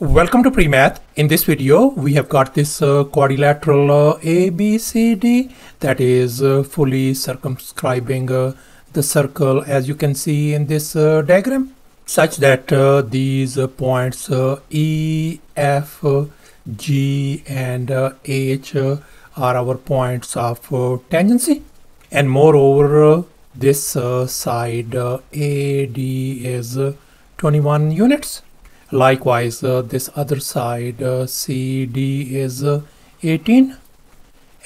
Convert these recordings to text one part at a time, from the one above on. Welcome to PreMath. In this video, we have got this quadrilateral ABCD that is fully circumscribing the circle, as you can see in this diagram, such that these points E, F, G and H are our points of tangency, and moreover this side AD is 21 units. Likewise, this other side CD is 18,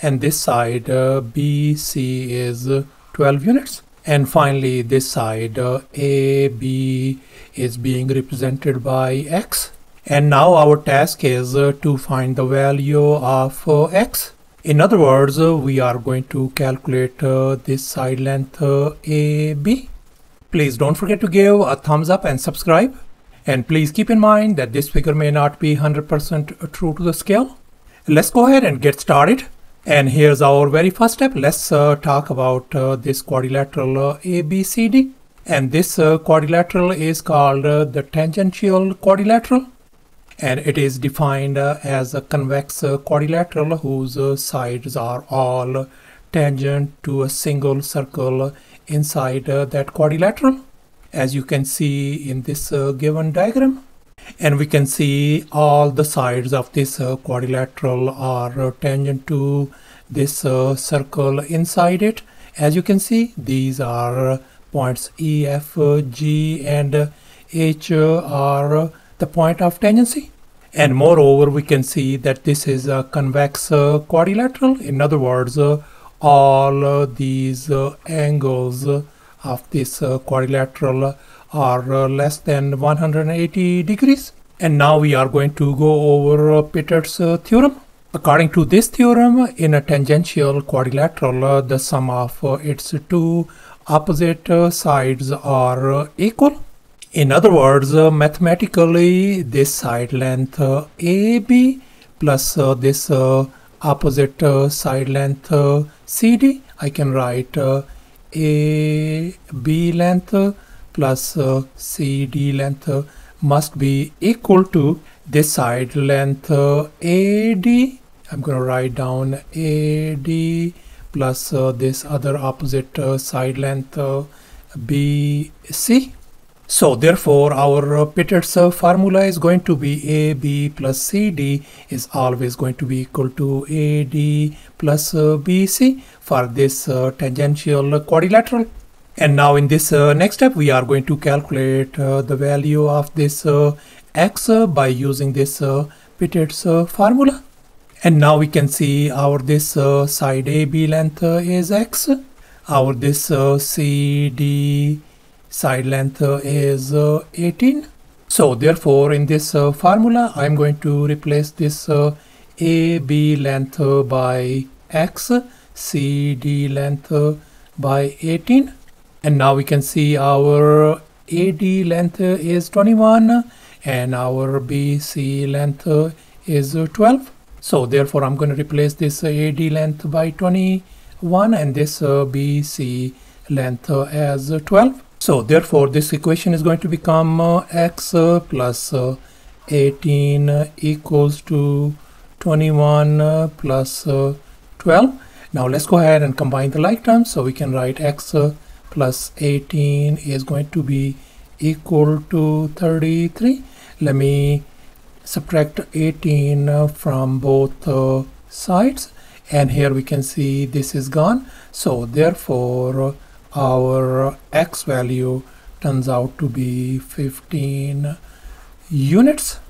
and this side BC is 12 units. And finally, this side AB is being represented by X. And now our task is to find the value of X. In other words, we are going to calculate this side length AB. Please don't forget to give a thumbs up and subscribe. And please keep in mind that this figure may not be 100% true to the scale. Let's go ahead and get started. And here's our very first step. Let's talk about this quadrilateral ABCD. And this quadrilateral is called the tangential quadrilateral. And it is defined as a convex quadrilateral whose sides are all tangent to a single circle inside that quadrilateral, as you can see in this given diagram. And we can see all the sides of this quadrilateral are tangent to this circle inside it. As you can see, these are points E, F, G and H are the point of tangency. And moreover, we can see that this is a convex quadrilateral. In other words, all these angles of this quadrilateral are less than 180 degrees. And now we are going to go over Pitot's theorem. According to this theorem, in a tangential quadrilateral, the sum of its two opposite sides are equal. In other words, mathematically, this side length AB plus this opposite side length CD, I can write AB length plus CD length must be equal to this side length AD. I'm going to write down AD plus this other opposite side length BC. So therefore, our Pitot's formula is going to be AB plus CD is always going to be equal to AD plus BC for this tangential quadrilateral. And now in this next step, we are going to calculate the value of this X by using this Pitot's formula. And now we can see our this side AB length is X, our this CD side length is 18. So therefore, in this formula, I'm going to replace this AB length by X, CD length by 18. And now we can see our AD length is 21 and our BC length is 12. So therefore, I'm going to replace this AD length by 21 and this BC length as 12. So therefore, this equation is going to become X plus 18 equals to 21 plus 12. Now let's go ahead and combine the like terms. So we can write X plus 18 is going to be equal to 33. Let me subtract 18 from both sides. And here we can see this is gone. So therefore, our X value turns out to be 15 units.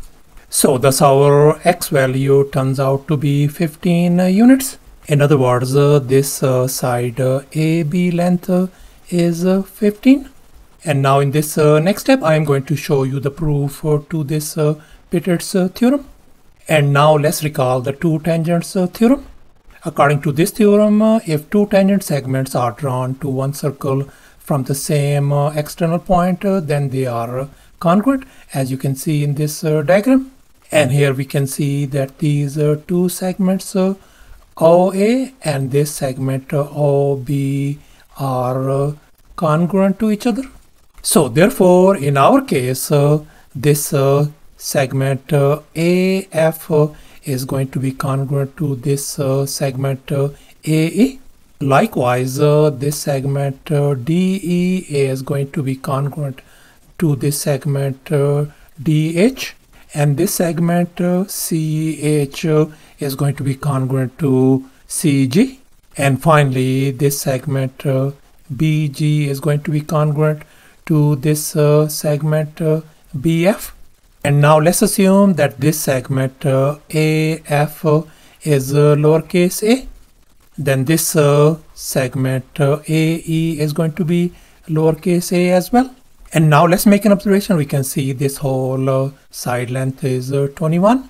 So thus our X value turns out to be 15 units. In other words, this side AB length is 15. And now in this next step, I am going to show you the proof to this Pitot's theorem. And now let's recall the two tangents theorem. According to this theorem, if two tangent segments are drawn to one circle from the same external point, then they are congruent, as you can see in this diagram. And here we can see that these two segments OA and this segment OB are congruent to each other. So therefore, in our case, this segment AF is going to be congruent to this segment AE. Likewise, this segment DE is going to be congruent to this segment DH, and this segment CH is going to be congruent to CG. And finally, this segment BG is going to be congruent to this segment BF. And now let's assume that this segment AF is lowercase a. Then this segment AE is going to be lowercase a as well. And now let's make an observation. We can see this whole side length is 21,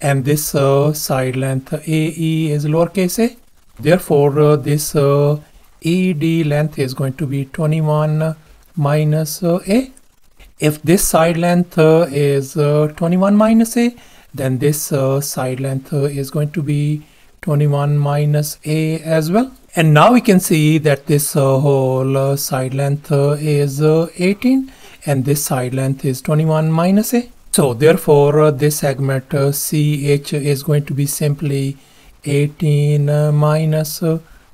and this side length AE is lowercase a. Therefore, this ED length is going to be 21 minus a. If this side length is 21 minus a, then this side length is going to be 21 minus a as well. And now we can see that this whole side length is 18, and this side length is 21 minus a. So therefore, this segment CH is going to be simply 18 minus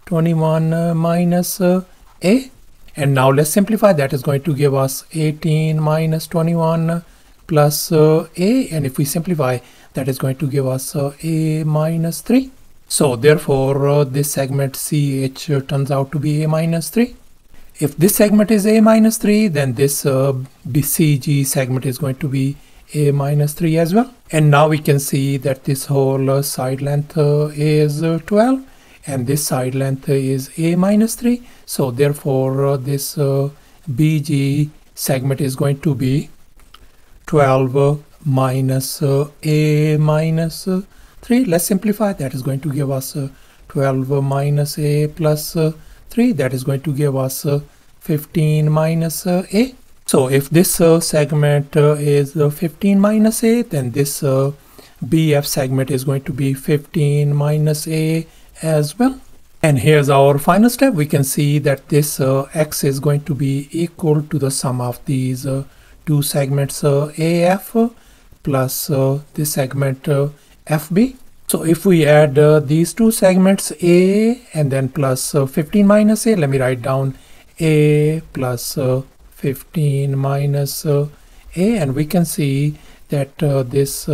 21 minus a. And now let's simplify. That is going to give us 18 minus 21 plus a, and if we simplify, that is going to give us a minus 3. So therefore, this segment CH turns out to be a minus 3. If this segment is a minus 3, then this BCG segment is going to be a minus 3 as well. And now we can see that this whole side length is 12, and this side length is a minus 3. So therefore, this BG segment is going to be 12 minus a minus 3. Let's simplify. That is going to give us 12 minus a plus 3. That is going to give us 15 minus a. So if this segment is 15 minus a, then this BF segment is going to be 15 minus a as well. And here's our final step. We can see that this X is going to be equal to the sum of these two segments AF plus this segment FB. So if we add these two segments A and then plus 15 minus A, let me write down A plus 15 minus A, and we can see that this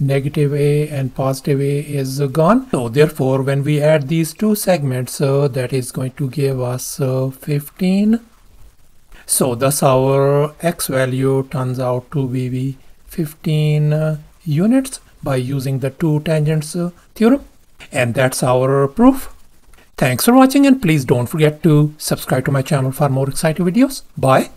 negative a and positive a is gone. So therefore, when we add these two segments, that is going to give us 15. So thus our X value turns out to be 15 units by using the two tangents theorem. And that's our proof. Thanks for watching, and please don't forget to subscribe to my channel for more exciting videos. Bye.